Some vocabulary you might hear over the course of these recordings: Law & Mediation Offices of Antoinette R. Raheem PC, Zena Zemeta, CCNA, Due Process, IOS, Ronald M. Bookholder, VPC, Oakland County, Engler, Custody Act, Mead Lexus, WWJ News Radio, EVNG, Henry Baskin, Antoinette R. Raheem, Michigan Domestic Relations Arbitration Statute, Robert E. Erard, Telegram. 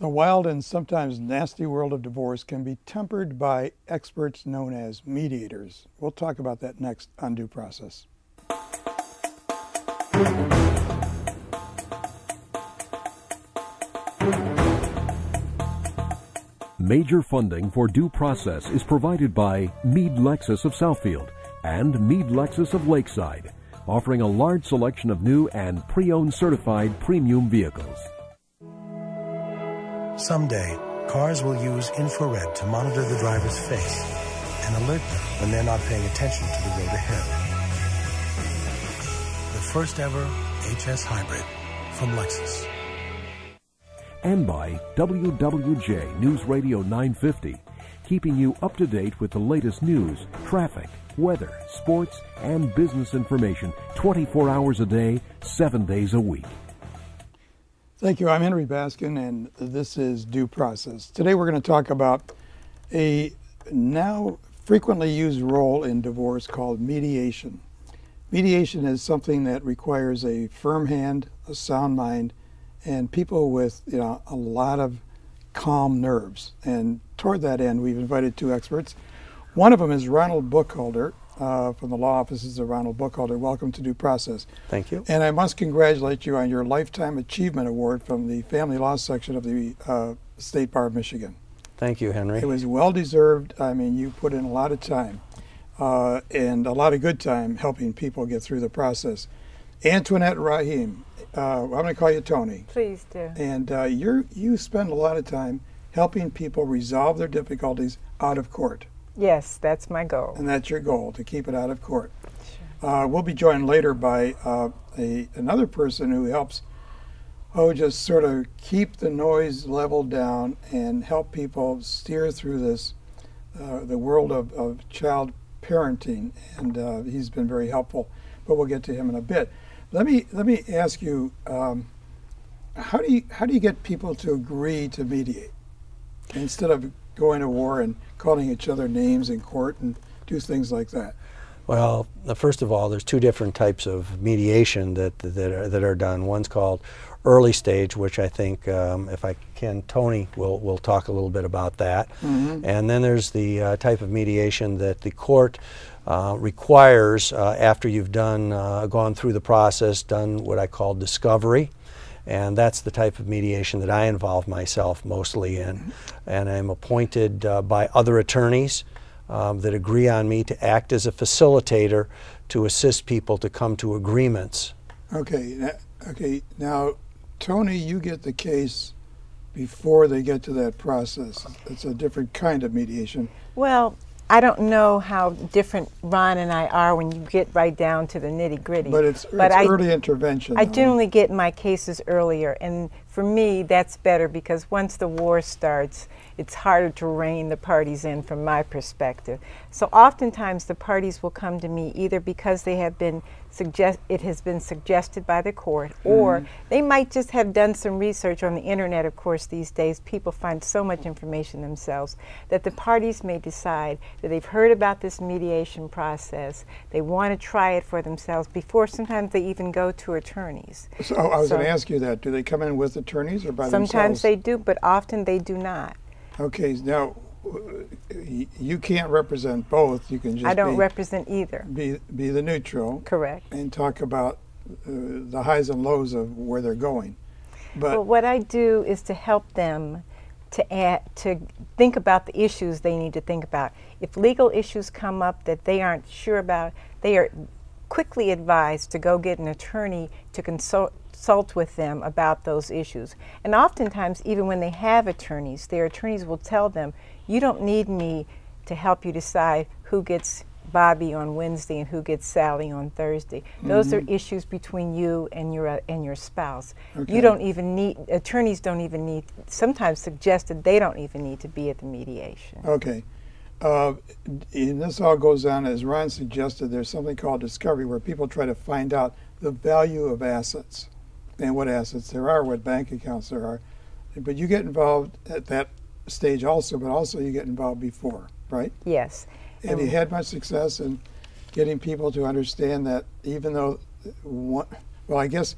The wild and sometimes nasty world of divorce can be tempered by experts known as mediators. We'll talk about that next on Due Process. Major funding for Due Process is provided by Mead Lexus of Southfield and Mead Lexus of Lakeside, offering a large selection of new and pre-owned certified premium vehicles. Someday, cars will use infrared to monitor the driver's face and alert them when they're not paying attention to the road ahead. The first ever HS Hybrid from Lexus. And by WWJ News Radio 950, keeping you up to date with the latest news, traffic, weather, sports, and business information 24 hours a day, 7 days a week. Thank you. I'm Henry Baskin, and this is Due Process. Today we're going to talk about a now frequently used role in divorce called mediation. Mediation is something that requires a firm hand, a sound mind, and people with, you know, a lot of calm nerves. And toward that end, we've invited two experts. One of them is Ronald Bookholder from the law offices of Ronald Bookholder. Welcome to Due Process. Thank you. And I must congratulate you on your Lifetime Achievement Award from the Family Law Section of the State Bar of Michigan. Thank you, Henry. It was well-deserved. I mean, you put in a lot of time and a lot of good time helping people get through the process. Antoinette Raheem, I'm going to call you Tony. Please do. And you spend a lot of time helping people resolve their difficulties out of court. Yes, that's my goal. And that's your goal, to keep it out of court. Sure. We'll be joined later by another person who helps just sort of keep the noise level down and help people steer through this, the world of child parenting. And he's been very helpful, but we'll get to him in a bit. Let me ask you, how do you get people to agree to mediate instead of going to war and calling each other names in court and do things like that? Well, first of all, there's two different types of mediation that are done. One's called early stage, which I think, if I can, Tony will talk a little bit about that. Mm-hmm. And then there's the type of mediation that the court requires after you've gone through the process, done what I call discovery. And that's the type of mediation that I involve myself mostly in. And I'm appointed by other attorneys that agree on me to act as a facilitator to assist people to come to agreements. Okay. Now, Tony, you get the case before they get to that process. It's a different kind of mediation. Well, I don't know how different Ron and I are when you get right down to the nitty-gritty. But it's early intervention. I generally get my cases earlier, and for me that's better because once the war starts, it's harder to rein the parties in from my perspective. So oftentimes the parties will come to me either because they have been suggested by the court, or they might just have done some research on the internet. Of course, these days people find so much information themselves that the parties may decide that they've heard about this mediation process, they want to try it for themselves before sometimes they even go to attorneys. So I was going to ask you that. Do they come in with attorneys or by themselves? Sometimes they do, but often they do not. Okay, now you can't represent both. You can just represent either. Be the neutral. Correct. And talk about the highs and lows of where they're going. But well, what I do is to help them to think about the issues they need to think about. If legal issues come up that they aren't sure about, they are quickly advised to go get an attorney to consult with them about those issues. And oftentimes, even when they have attorneys, their attorneys will tell them, you don't need me to help you decide who gets Bobby on Wednesday and who gets Sally on Thursday. Those are issues between you and your spouse. Okay. You don't even need, attorneys don't even need, sometimes suggested they don't even need to be at the mediation. Okay. And this all goes on, as Ron suggested, there's something called discovery where people try to find out the value of assets and what assets there are, what bank accounts there are. But you get involved at that stage also, but also you get involved before, right? Yes. And you had much success in getting people to understand that even though, well, I guess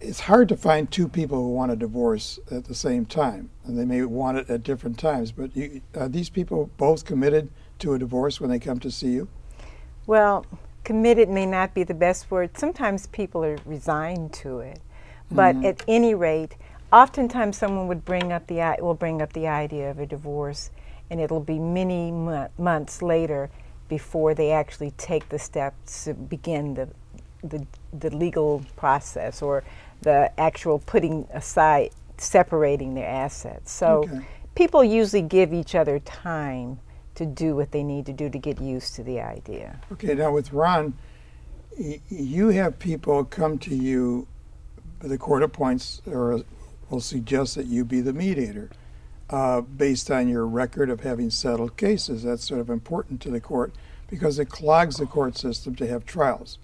it's hard to find two people who want a divorce at the same time, and they may want it at different times, but are these people both committed to a divorce when they come to see you? Well, committed may not be the best word. Sometimes people are resigned to it, but at any rate, oftentimes someone would bring up the idea of a divorce, and it'll be many months later before they actually take the steps to begin the legal process or the actual putting aside, separating their assets. So people usually give each other time to do what they need to do to get used to the idea. Okay, now with Ron, you have people come to you, the court appoints or will suggest that you be the mediator based on your record of having settled cases. That's sort of important to the court because it clogs the court system to have trials.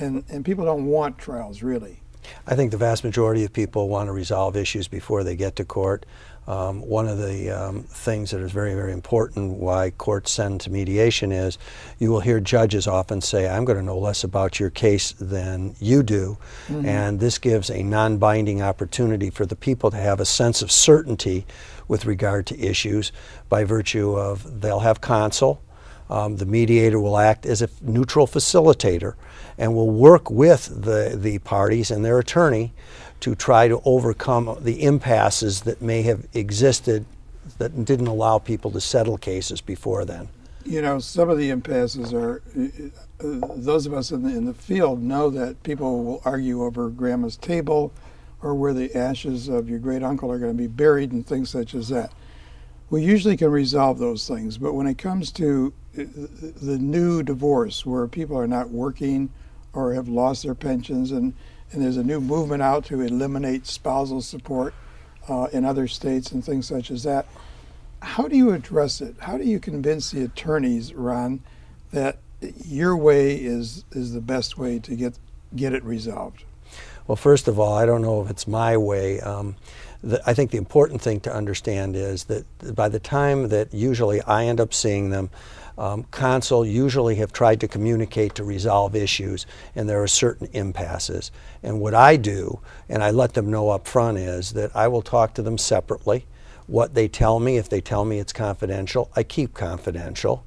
And people don't want trials, really. I think the vast majority of people want to resolve issues before they get to court. One of the things that is very, very important why courts send to mediation is you will hear judges often say, I'm going to know less about your case than you do. And this gives a non-binding opportunity for the people to have a sense of certainty with regard to issues by virtue of they'll have counsel. The mediator will act as a neutral facilitator and will work with the parties and their attorney to try to overcome the impasses that may have existed that didn't allow people to settle cases before then. You know, some of the impasses are, those of us in the field know that people will argue over grandma's table or where the ashes of your great uncle are going to be buried and things such as that. We usually can resolve those things, but when it comes to the new divorce where people are not working or have lost their pensions, and there's a new movement out to eliminate spousal support in other states and things such as that, how do you address it? How do you convince the attorneys, Ron, that your way is the best way to get it resolved? Well, first of all, I don't know if it's my way. I think the important thing to understand is that by the time that usually I end up seeing them, counsel usually have tried to communicate to resolve issues, and there are certain impasses. And what I do, and I let them know up front, is that I will talk to them separately. What they tell me, if they tell me it's confidential, I keep confidential.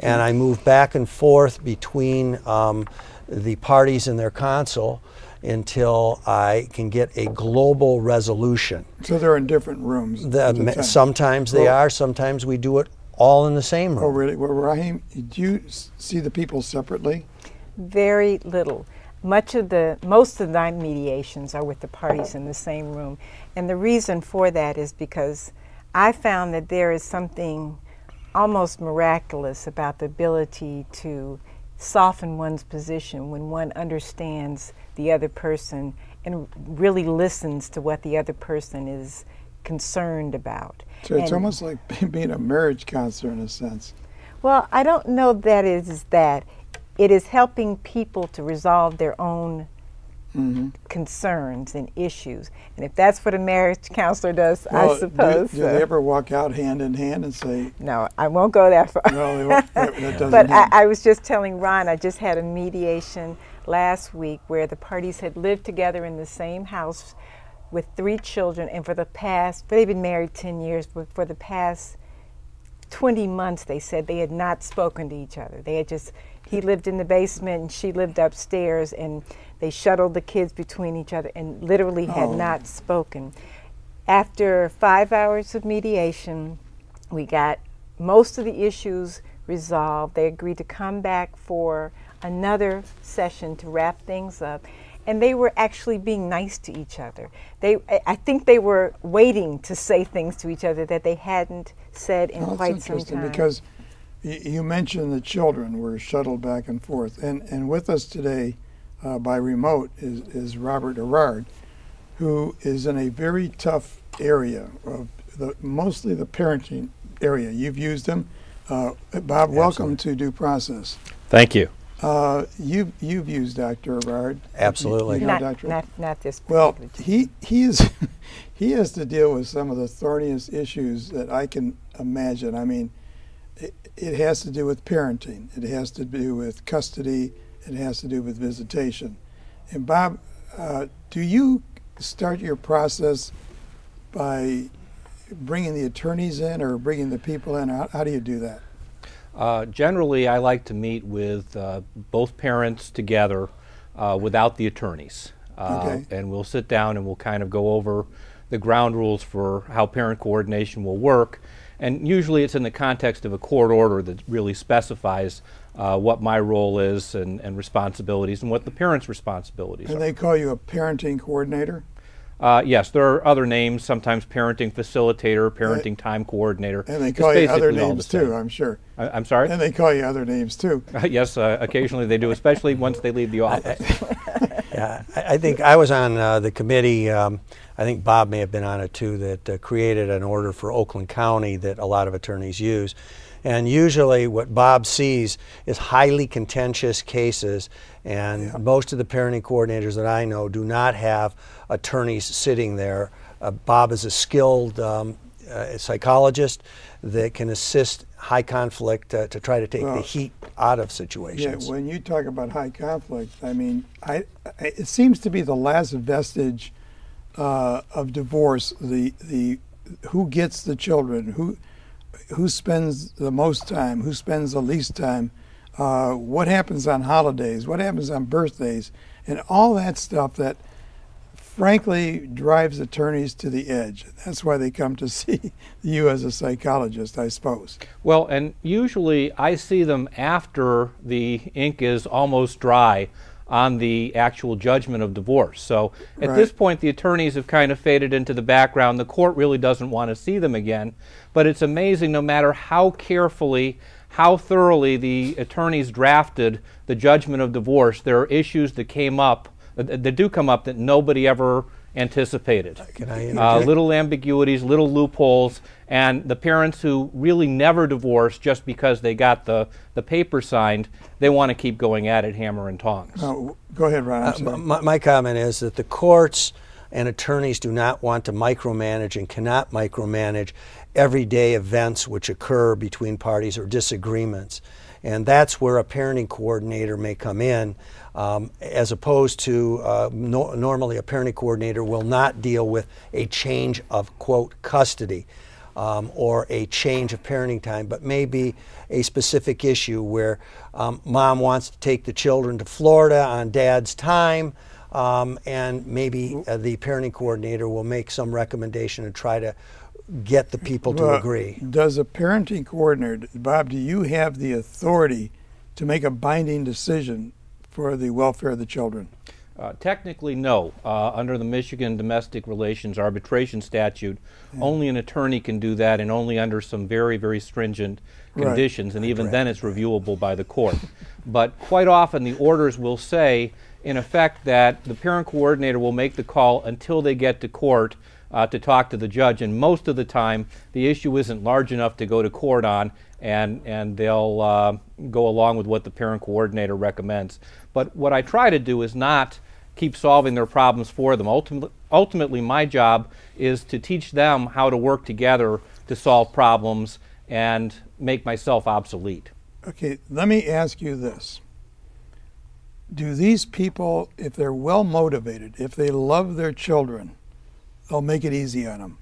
And I move back and forth between the parties and their counsel until I can get a global resolution. So they're in different rooms? Sometimes they are. Sometimes we do it all in the same room. Oh, really? Well, Raheem, do you see the people separately? Very little. Most of the mediations are with the parties in the same room. And the reason for that is because I found that there is something almost miraculous about the ability to soften one's position when one understands the other person and really listens to what the other person is concerned about. So it's almost like being a marriage counselor in a sense. Well, I don't know that it is that. It is helping people to resolve their own concerns and issues. And if that's what a marriage counselor does, well, I suppose. Do they ever walk out hand in hand and say, no, I won't go that far. No, they won't. That doesn't but I was just telling Ron, I just had a mediation last week where the parties had lived together in the same house with 3 children, and they've been married 10 years, but for the past 20 months they said they had not spoken to each other. They had just, he lived in the basement and she lived upstairs, and they shuttled the kids between each other and literally had not spoken. After 5 hours of mediation, we got most of the issues resolved. They agreed to come back for another session to wrap things up. And they were actually being nice to each other. I think they were waiting to say things to each other that they hadn't said in quite some time. Because you mentioned the children were shuttled back and forth. And with us today by remote is Robert Erard, who is in a very tough area, of mostly the parenting area. You've used him. Bob, welcome to Due Process. Thank you. You've used Dr. Erard. Absolutely. You know, not this particular. Well, he has to deal with some of the thorniest issues that I can imagine. I mean, it has to do with parenting. It has to do with custody. It has to do with visitation. And Bob, Do you start your process by bringing the attorneys in or bringing the people in? How do you do that? Generally, I like to meet with both parents together without the attorneys. And we'll sit down and we'll kind of go over the ground rules for how parent coordination will work. And usually it's in the context of a court order that really specifies what my role is and responsibilities and what the parent's responsibilities are. And they call you a parenting coordinator? Yes, there are other names, sometimes parenting facilitator, parenting time coordinator. And they call you other names too, I'm sure. I'm sorry? And they call you other names too. Yes, occasionally they do, especially once they leave the office. I think I was on the committee, I think Bob may have been on it too, that created an order for Oakland County that a lot of attorneys use. And usually what Bob sees is highly contentious cases, and most of the parenting coordinators that I know do not have attorneys sitting there. Bob is a skilled psychologist that can assist high conflict to try to take the heat out of situations. Yeah, when you talk about high conflict, I mean, it seems to be the last vestige of divorce, the who gets the children, who spends the most time, who spends the least time, what happens on holidays, what happens on birthdays, and all that stuff that frankly drives attorneys to the edge. That's why they come to see you as a psychologist, I suppose. Well, and usually I see them after the ink is almost dry on the actual judgment of divorce. So at this point, the attorneys have kind of faded into the background. The court really doesn't want to see them again. But it's amazing, no matter how carefully, how thoroughly the attorneys drafted the judgment of divorce, there are issues that came up, that do come up, that nobody ever anticipated. Little ambiguities, little loopholes, and the parents who really never divorce just because they got the paper signed, they want to keep going at it hammer and tongs. Oh, go ahead, Ron. My comment is that the courts and attorneys do not want to micromanage and cannot micromanage everyday events which occur between parties or disagreements. And that's where a parenting coordinator may come in, as opposed to normally a parenting coordinator will not deal with a change of, quote, custody or a change of parenting time, but maybe a specific issue where mom wants to take the children to Florida on dad's time, and maybe the parenting coordinator will make some recommendation and try to get the people to agree. Does a parenting coordinator, Bob, do you have the authority to make a binding decision for the welfare of the children? Technically, no. Under the Michigan Domestic Relations Arbitration Statute, only an attorney can do that, and only under some very, very stringent conditions, and even then it's reviewable by the court. But quite often the orders will say, in effect, that the parent coordinator will make the call until they get to court to talk to the judge, and most of the time the issue isn't large enough to go to court on, and they'll go along with what the parent coordinator recommends. But what I try to do is not keep solving their problems for them. Ultimately, my job is to teach them how to work together to solve problems and make myself obsolete. Okay, let me ask you this. Do these people, if they're well motivated, if they love their children, they'll make it easy on them?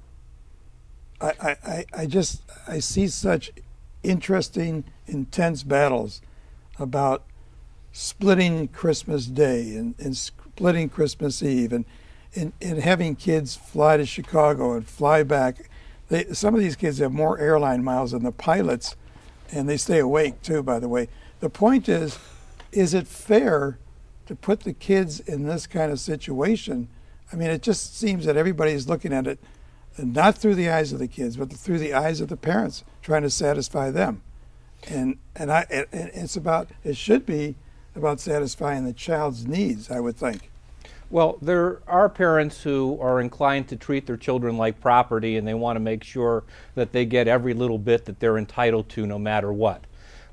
I see such interesting, intense battles about splitting Christmas Day and splitting Christmas Eve and having kids fly to Chicago and fly back. Some of these kids have more airline miles than the pilots, and they stay awake too, by the way. The point is it fair to put the kids in this kind of situation? I mean, it just seems that everybody's looking at it not through the eyes of the kids, but through the eyes of the parents, trying to satisfy them. And it's about, it should be about satisfying the child's needs, I would think. Well, there are parents who are inclined to treat their children like property, and they want to make sure that they get every little bit that they're entitled to, no matter what.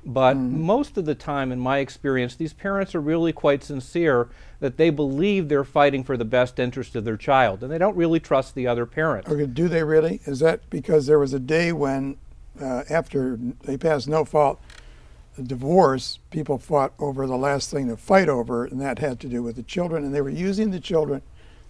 But most of the time, in my experience, these parents are really quite sincere that they believe they're fighting for the best interest of their child, and they don't really trust the other parent. Okay, do they really? Is that because there was a day when, after they passed no-fault divorce, people fought over the last thing to fight over, and that had to do with the children, and they were using the children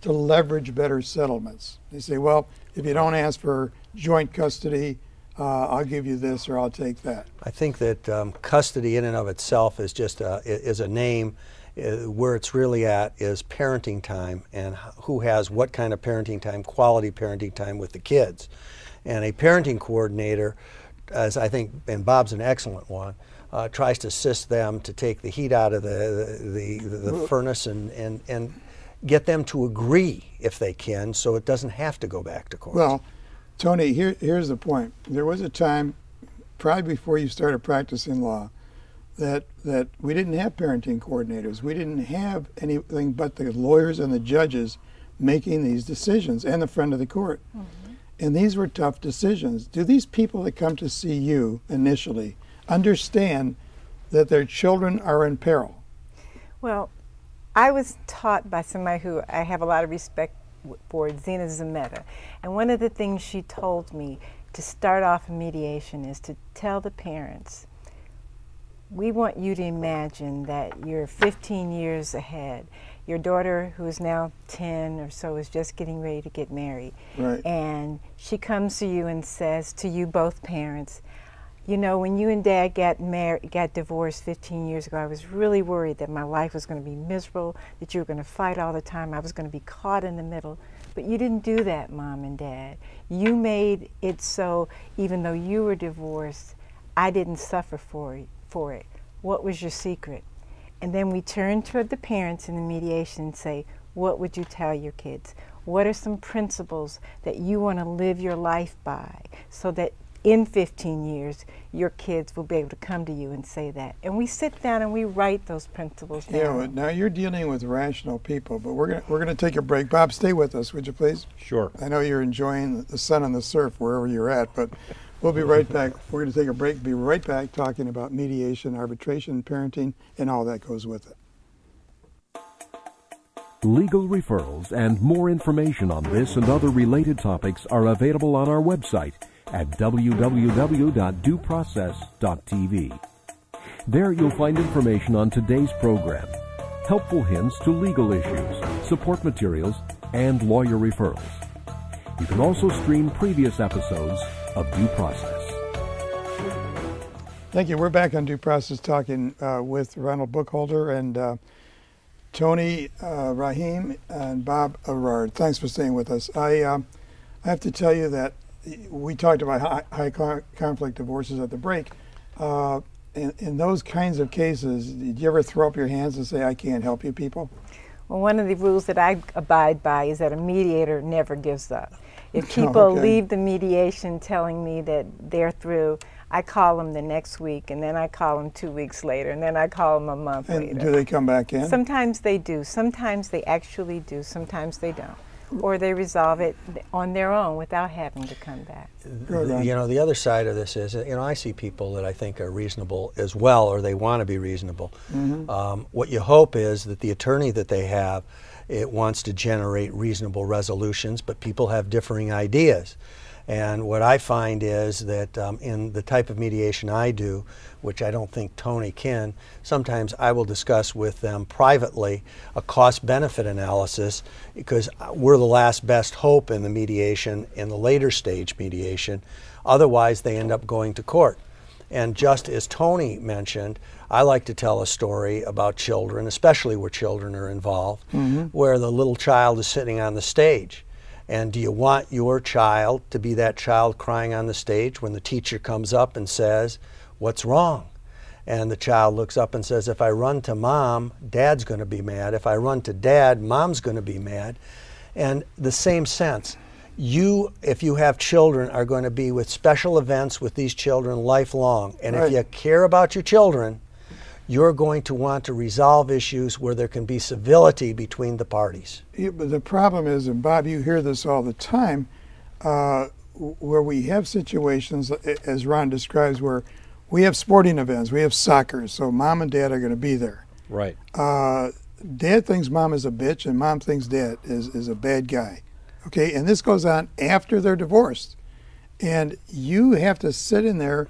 to leverage better settlements. They say, well, if you don't ask for joint custody, I'll give you this or I'll take that. I think that custody in and of itself is just a name. Where it's really at is parenting time and who has what kind of parenting time, quality parenting time with the kids. And a parenting coordinator, as I think, and Bob's an excellent one, tries to assist them to take the heat out of the furnace and get them to agree if they can, so it doesn't have to go back to court. Well, Tony, here's the point. There was a time, probably before you started practicing law, that we didn't have parenting coordinators. We didn't have anything but the lawyers and the judges making these decisions, and the friend of the court. Mm-hmm. And these were tough decisions. Do these people that come to see you initially understand that their children are in peril? Well, I was taught by somebody who I have a lot of respect for, Zena Zemeta. And one of the things she told me to start off in mediation is to tell the parents, we want you to imagine that you're 15 years ahead. Your daughter, who is now 10 or so, is just getting ready to get married. Right. And she comes to you and says to you, both parents, you know, when you and Dad got divorced 15 years ago, I was really worried that my life was going to be miserable, that you were going to fight all the time, I was going to be caught in the middle. But you didn't do that, Mom and Dad. You made it so, even though you were divorced, I didn't suffer for it. What was your secret? And then we turn toward the parents in the mediation and say, what would you tell your kids? What are some principles that you want to live your life by, so that in 15 years your kids will be able to come to you and say that? And we sit down and we write those principles down. Yeah, well, now you're dealing with rational people, but we're going to take a break. Bob, stay with us, would you please? Sure. I know you're enjoying the sun and the surf wherever you're at, but we'll be right back. We're going to take a break. Be right back talking about mediation, arbitration, parenting, and all that goes with it. Legal referrals and more information on this and other related topics are available on our website at www.dueprocess.tv. There you'll find information on today's program, helpful hints to legal issues, support materials, and lawyer referrals. You can also stream previous episodes of Due Process. Thank you. We're back on Due Process talking with Ronald Bookholder and Tony Raheem and Bob Erard. Thanks for staying with us. I have to tell you that we talked about high conflict divorces at the break. In those kinds of cases, did you ever throw up your hands and say, I can't help you people? Well, one of the rules that I abide by is that a mediator never gives up. If people leave the mediation telling me that they're through, I call them the next week, and then I call them 2 weeks later, and then I call them a month later. Do they come back in? Sometimes they do. Sometimes they actually do. Sometimes they don't. Or they resolve it on their own without having to come back. You know, the other side of this is, you know, I see people that I think are reasonable as well, or they want to be reasonable. Mm-hmm. What you hope is that the attorney that they have, it wants to generate reasonable resolutions, but people have differing ideas. And what I find is that in the type of mediation I do, which I don't think Tony can, sometimes I will discuss with them privately a cost-benefit analysis, because we're the last best hope in the mediation, in the later stage mediation. Otherwise, they end up going to court. And just as Tony mentioned, I like to tell a story about children, especially where children are involved, mm-hmm. where the little child is sitting on the stage. And do you want your child to be that child crying on the stage when the teacher comes up and says, what's wrong? And the child looks up and says, if I run to Mom, Dad's going to be mad. If I run to Dad, Mom's going to be mad. And the same sense, you, if you have children, are going to be with special events with these children lifelong. And right. if you care about your children, you're going to want to resolve issues where there can be civility between the parties. Yeah, but the problem is, and Bob, you hear this all the time, where we have situations, as Ron describes, where we have sporting events, we have soccer, so Mom and Dad are going to be there. Right. Dad thinks Mom is a bitch, and Mom thinks Dad is a bad guy. Okay, and this goes on after they're divorced. And you have to sit in there,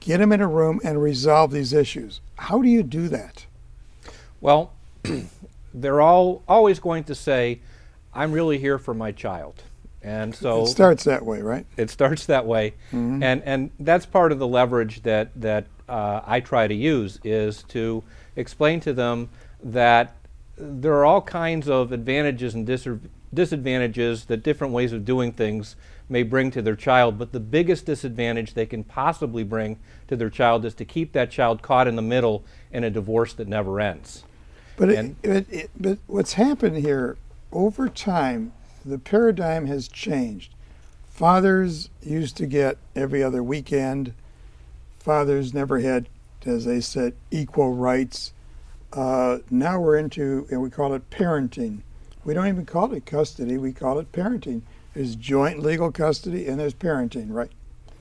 get them in a room, and resolve these issues. How do you do that? Well, they're all always going to say, I'm really here for my child. And so it starts that way, right? It starts that way. Mm-hmm. And that's part of the leverage that, I try to use, is to explain to them that there are all kinds of advantages and disadvantages that different ways of doing things may bring to their child, but the biggest disadvantage they can possibly bring to their child is to keep that child caught in the middle in a divorce that never ends. But, but what's happened here, over time, the paradigm has changed. Fathers used to get every other weekend. Fathers never had, as they said, equal rights. Now we're into, and we call it parenting. We don't even call it custody, we call it parenting. There's joint legal custody and there's parenting, right?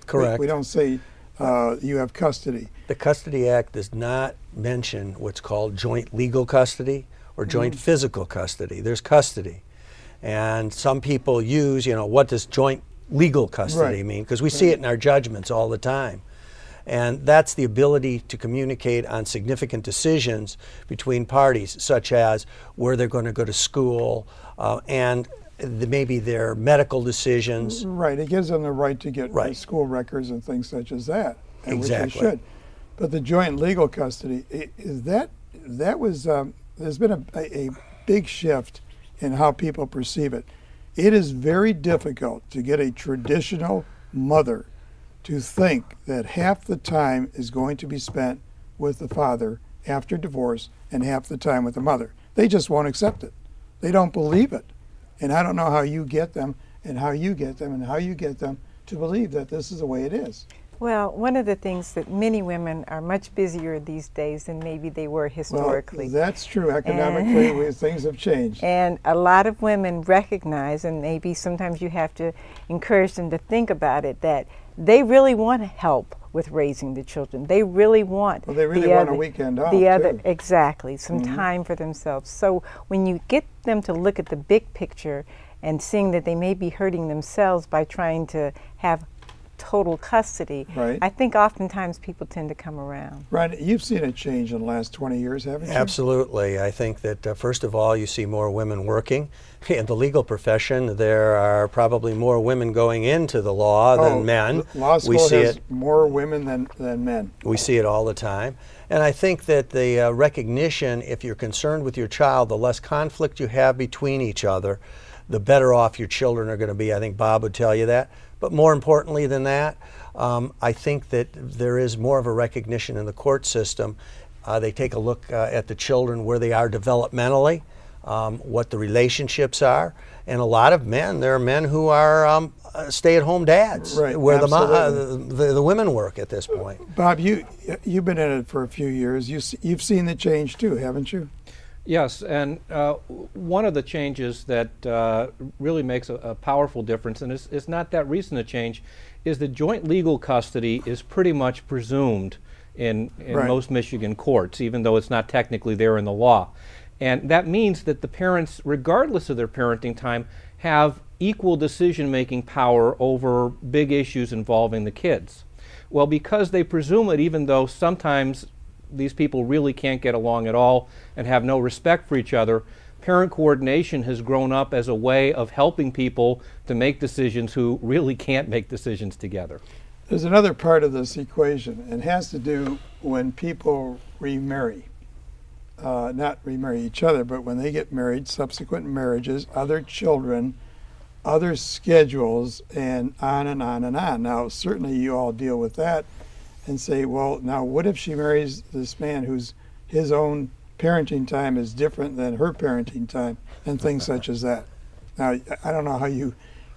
Correct. We don't say you have custody. The Custody Act does not mention what's called joint legal custody or joint physical custody. There's custody. And some people use, you know, what does joint legal custody mean? Because we see it in our judgments all the time. And that's the ability to communicate on significant decisions between parties, such as where they're going to go to school and maybe their medical decisions. Right. It gives them the right to get school records and things such as that. Exactly. Which they should. But the joint legal custody, is that was, there's been a big shift in how people perceive it. It is very difficult to get a traditional mother to think that half the time is going to be spent with the father after divorce and half the time with the mother. They just won't accept it. They don't believe it. And I don't know how you get them and how you get them and how you get them to believe that this is the way it is. Well, one of the things that many women are much busier these days than maybe they were historically. Well, that's true. Economically, things have changed. And a lot of women recognize, and maybe sometimes you have to encourage them to think about it, that they really want to help with raising the children. They really want. Well, they really want a weekend off. The other, exactly, some time for themselves. So when you get them to look at the big picture and seeing that they may be hurting themselves by trying to have total custody, I think oftentimes people tend to come around. Right. You've seen a change in the last 20 years, haven't you? Absolutely. I think that first of all, you see more women working in the legal profession. There are probably more women going into the law than men. Law school has more women than men. We see it all the time. And I think that the recognition, if you're concerned with your child, the less conflict you have between each other, the better off your children are going to be. I think Bob would tell you that. But more importantly than that, I think that there is more of a recognition in the court system. They take a look at the children, where they are developmentally, what the relationships are. And a lot of men, there are men who are stay-at-home dads, where the women work at this point. Bob, you've been in it for a few years. You've seen the change too, haven't you? Yes, and one of the changes that really makes a powerful difference, and it's not that recent a change, is that joint legal custody is pretty much presumed in most Michigan courts, even though it's not technically there in the law. And that means that the parents, regardless of their parenting time, have equal decision-making power over big issues involving the kids. Well, because they presume it, even though sometimes these people really can't get along at all and have no respect for each other, parent coordination has grown up as a way of helping people to make decisions who really can't make decisions together. There's another part of this equation. It has to do when people remarry. Not remarry each other, but when they get married, subsequent marriages, other children, other schedules, and on and on and on. Now, certainly you all deal with that and say, well, now what if she marries this man whose his own parenting time is different than her parenting time, and things such as that. Now, I don't know how you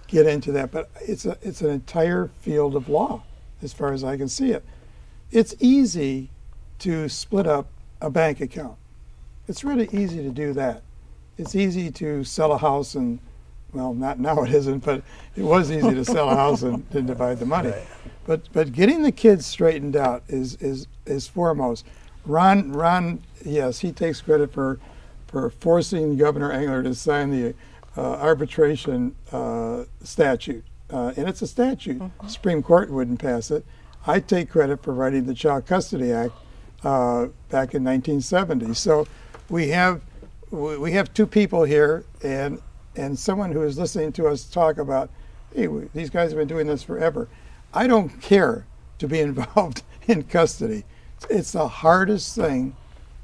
get into that, but it's an entire field of law, as far as I can see it. It's easy to split up a bank account. It's really easy to do that. It's easy to sell a house and, well, not now it isn't, but it was easy to sell a house and divide the money. Right. But getting the kids straightened out is foremost. Ron, yes, he takes credit for forcing Governor Engler to sign the arbitration statute, and it's a statute. The Supreme Court wouldn't pass it. I take credit for writing the Child Custody Act back in 1970. So we have two people here, and and someone who is listening to us talk about, hey, these guys have been doing this forever, I don't care to be involved in custody. It's the hardest thing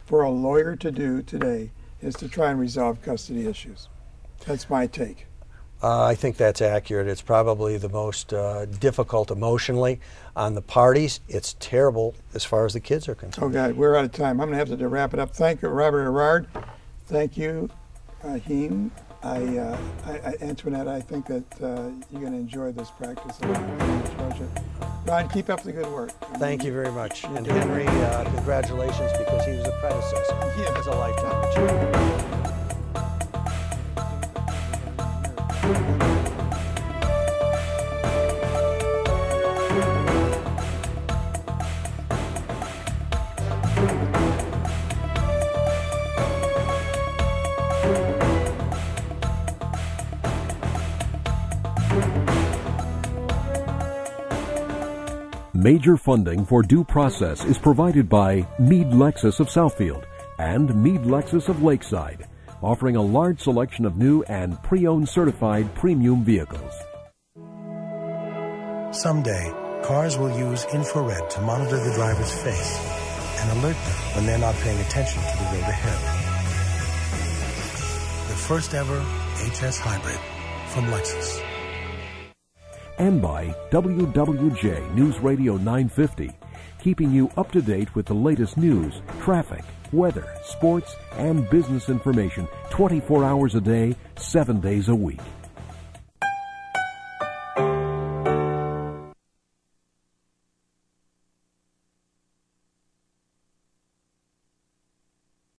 for a lawyer to do today is to try and resolve custody issues. That's my take. I think that's accurate. It's probably the most difficult emotionally on the parties. It's terrible as far as the kids are concerned. Oh, God, we're out of time. I'm going to have to wrap it up. Thank you, Robert Erard. Thank you, Raheem. Antoinette, I think that you're going to enjoy this practice. Ron, keep up the good work. Thank you very much. And Henry, congratulations, because he was a predecessor. Yeah. It was a lifetime achievement. Major funding for Due Process is provided by Mead Lexus of Southfield and Mead Lexus of Lakeside, offering a large selection of new and pre-owned certified premium vehicles. Someday, cars will use infrared to monitor the driver's face and alert them when they're not paying attention to the road ahead. The first ever HS Hybrid from Lexus. And by WWJ News Radio 950, keeping you up to date with the latest news, traffic, weather, sports, and business information 24 hours a day, 7 days a week.